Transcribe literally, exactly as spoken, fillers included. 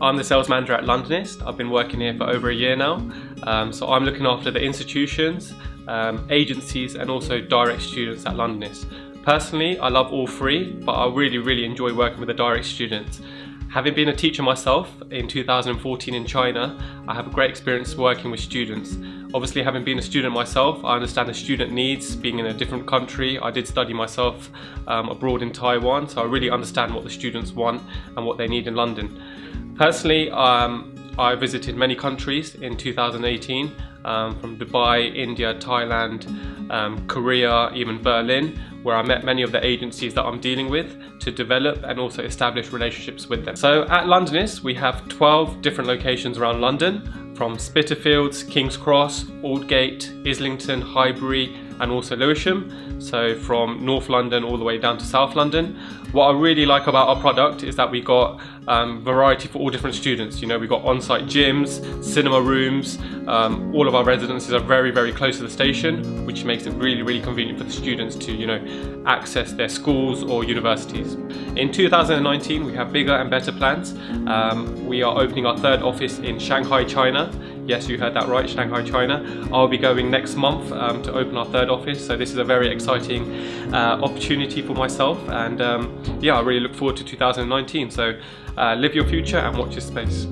I'm the sales manager at Londonist. I've been working here for over a year now. Um, so I'm looking after the institutions, um, agencies and also direct students at Londonist. Personally, I love all three, but I really, really enjoy working with the direct students. Having been a teacher myself in two thousand fourteen in China, I have a great experience working with students. Obviously, having been a student myself, I understand the student needs, being in a different country. I did study myself um, abroad in Taiwan, so I really understand what the students want and what they need in London. Personally, um, I visited many countries in two thousand eighteen, um, from Dubai, India, Thailand, um, Korea, even Berlin, where I met many of the agencies that I'm dealing with to develop and also establish relationships with them. So at Londonist, we have twelve different locations around London, from Spitalfields, Kings Cross, Aldgate, Islington, Highbury, and also Lewisham, so from North London all the way down to South London. What I really like about our product is that we got um, variety for all different students. You know, we've got on-site gyms, cinema rooms, um, all of our residences are very, very close to the station, which makes it really, really convenient for the students to, you know, access their schools or universities. In two thousand nineteen, we have bigger and better plans. Um, we are opening our third office in Shanghai, China. Yes, you heard that right, Shanghai, China. I'll be going next month um, to open our third office, so this is a very exciting uh, opportunity for myself, and um, yeah, I really look forward to two thousand nineteen. So uh, live your future and watch your space.